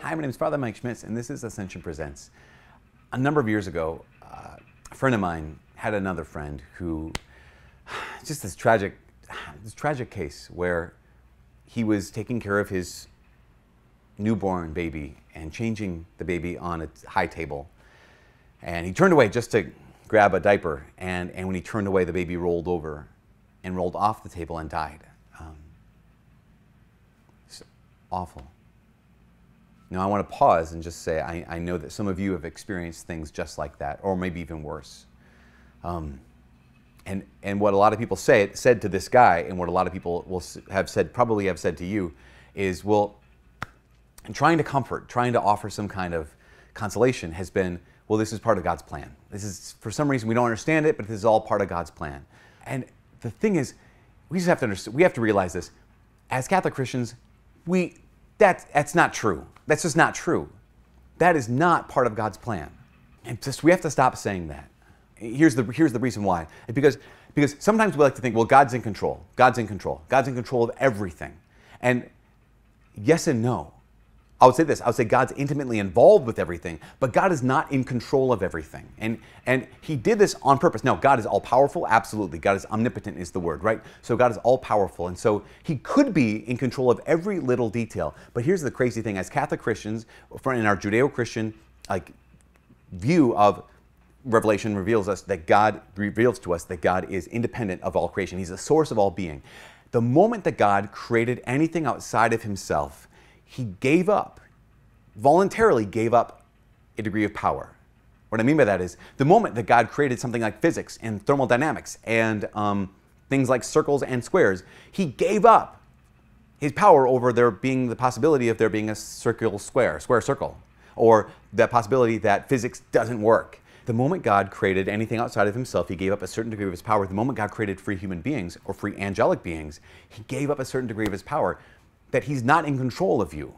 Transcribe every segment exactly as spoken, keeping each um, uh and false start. Hi, my name is Father Mike Schmitz, and this is Ascension Presents. A number of years ago, uh, a friend of mine had another friend who, just this tragic, this tragic case where he was taking care of his newborn baby and changing the baby on a high table. And he turned away just to grab a diaper, and, and when he turned away, the baby rolled over and rolled off the table and died. Um, it's awful. Now, I want to pause and just say, I, I know that some of you have experienced things just like that, or maybe even worse. Um, and, and what a lot of people say, said to this guy, and what a lot of people will have said, probably have said to you, is, well, trying to comfort, trying to offer some kind of consolation has been, well, this is part of God's plan. This is, for some reason, we don't understand it, but this is all part of God's plan. And the thing is, we just have to understand, we have to realize this. As Catholic Christians, we, that, that's not true. That's just not true. That is not part of God's plan. And just, we have to stop saying that. Here's the, here's the reason why. Because, because sometimes we like to think, well, God's in control. God's in control. God's in control of everything. And yes and no. I would say this. I would say God's intimately involved with everything, but God is not in control of everything. And, and he did this on purpose. Now, God is all-powerful. Absolutely. God is omnipotent is the word, right? So God is all-powerful. And so he could be in control of every little detail. But here's the crazy thing. As Catholic Christians, in our Judeo-Christian like view of Revelation reveals us that God reveals to us that God is independent of all creation. He's the source of all being. The moment that God created anything outside of himself, he gave up, voluntarily gave up a degree of power. What I mean by that is the moment that God created something like physics and thermodynamics and um, things like circles and squares, he gave up his power over there being the possibility of there being a circular square, square circle, or the possibility that physics doesn't work. The moment God created anything outside of himself, he gave up a certain degree of his power. The moment God created free human beings or free angelic beings, he gave up a certain degree of his power. That he's not in control of you.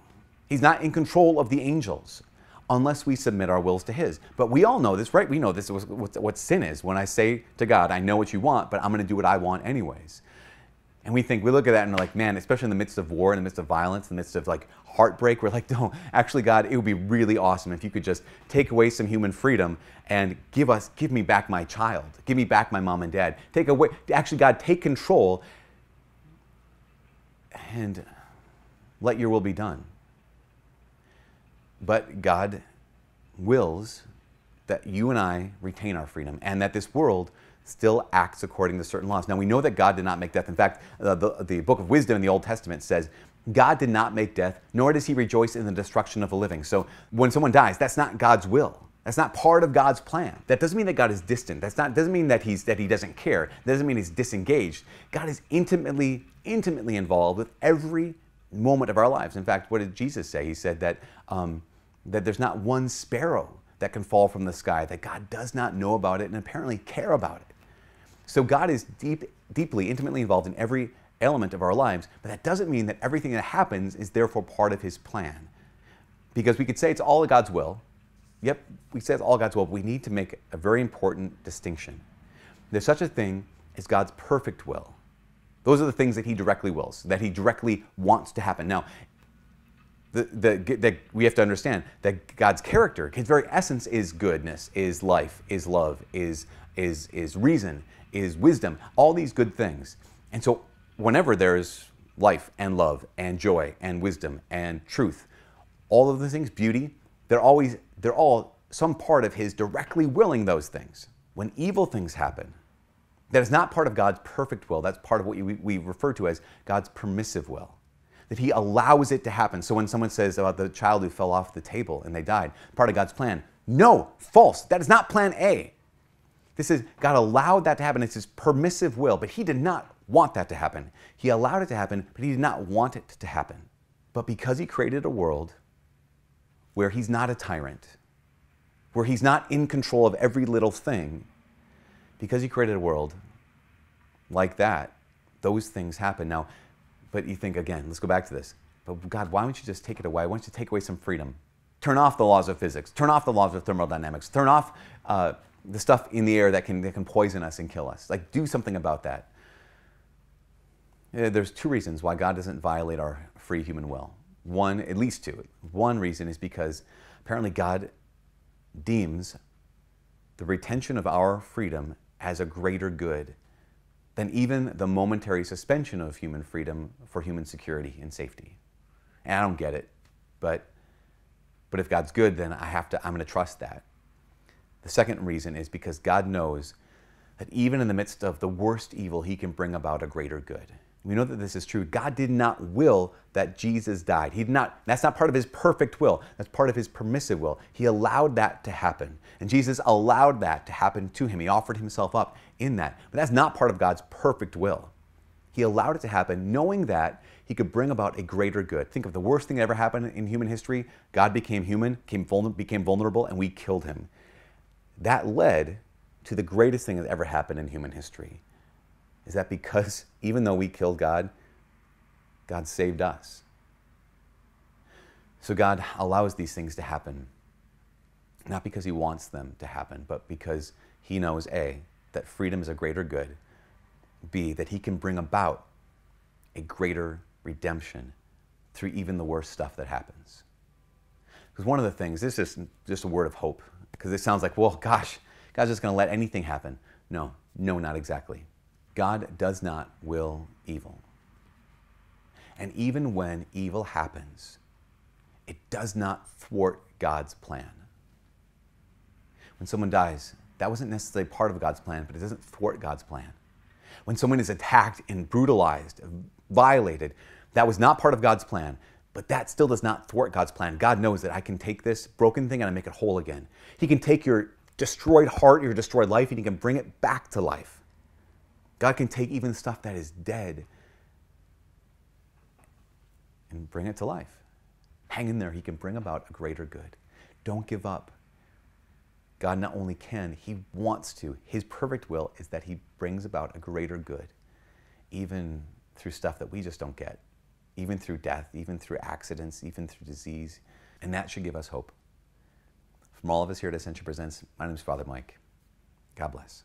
He's not in control of the angels unless we submit our wills to his. But we all know this, right? We know this is what, what sin is. When I say to God, I know what you want, but I'm going to do what I want anyways. And we think, we look at that and we're like, man, especially in the midst of war, in the midst of violence, in the midst of like heartbreak, we're like, no, actually, God, it would be really awesome if you could just take away some human freedom and give us, give me back my child, give me back my mom and dad. Take away, actually, God, take control and let your will be done. But God wills that you and I retain our freedom and that this world still acts according to certain laws. Now, we know that God did not make death. In fact, uh, the, the Book of Wisdom in the Old Testament says, God did not make death, nor does he rejoice in the destruction of the living. So when someone dies, that's not God's will. That's not part of God's plan. That doesn't mean that God is distant. That's not, doesn't mean that, he's, that he doesn't care. That doesn't mean he's disengaged. God is intimately, intimately involved with every moment of our lives. In fact, what did Jesus say? He said that, um, that there's not one sparrow that can fall from the sky, that God does not know about it and apparently care about it. So God is deep, deeply, intimately involved in every element of our lives, but that doesn't mean that everything that happens is therefore part of his plan. Because we could say it's all God's will. Yep, we say it's all God's will, but we need to make a very important distinction. There's such a thing as God's perfect will. Those are the things that he directly wills, that he directly wants to happen. Now, the, the, the, we have to understand that God's character, his very essence is goodness, is life, is love, is, is, is reason, is wisdom, all these good things. And so whenever there is life and love and joy and wisdom and truth, all of the things, beauty, they're, always, they're all some part of his directly willing those things. When evil things happen, that is not part of God's perfect will. That's part of what we, we refer to as God's permissive will, that he allows it to happen. So when someone says about the child who fell off the table and they died, part of God's plan, no, false. That is not plan A. This is, God allowed that to happen. It's his permissive will, but he did not want that to happen. He allowed it to happen, but he did not want it to happen. But because he created a world where he's not a tyrant, where he's not in control of every little thing, because he created a world like that, those things happen. Now, but you think again, let's go back to this. But God, why don't you just take it away? Why don't you take away some freedom? Turn off the laws of physics. Turn off the laws of thermodynamics. Turn off uh, the stuff in the air that can, that can poison us and kill us. Like, do something about that. There's two reasons why God doesn't violate our free human will. One, at least two. One reason is because apparently God deems the retention of our freedom as a greater good than even the momentary suspension of human freedom for human security and safety. And I don't get it, but, but if God's good, then I have to, I'm going to trust that. The second reason is because God knows that even in the midst of the worst evil, He can bring about a greater good. We know that this is true. God did not will that Jesus died. He did not, that's not part of His perfect will. That's part of His permissive will. He allowed that to happen. And Jesus allowed that to happen to Him. He offered Himself up in that. But that's not part of God's perfect will. He allowed it to happen knowing that He could bring about a greater good. Think of the worst thing that ever happened in human history. God became human, became vulnerable, and we killed Him. That led to the greatest thing that ever happened in human history. Is that because even though we killed God, God saved us. So God allows these things to happen, not because He wants them to happen, but because He knows, A, that freedom is a greater good, B, that He can bring about a greater redemption through even the worst stuff that happens. Because one of the things, this is just a word of hope, because it sounds like, well, gosh, God's just going to let anything happen. No, no, not exactly. God does not will evil. And even when evil happens, it does not thwart God's plan. When someone dies, that wasn't necessarily part of God's plan, but it doesn't thwart God's plan. When someone is attacked and brutalized, violated, that was not part of God's plan, but that still does not thwart God's plan. God knows that I can take this broken thing and I make it whole again. He can take your destroyed heart, your destroyed life, and He can bring it back to life. God can take even stuff that is dead and bring it to life. Hang in there. He can bring about a greater good. Don't give up. God not only can, He wants to. His perfect will is that He brings about a greater good, even through stuff that we just don't get, even through death, even through accidents, even through disease. And that should give us hope. From all of us here at Ascension Presents, my name is Father Mike. God bless.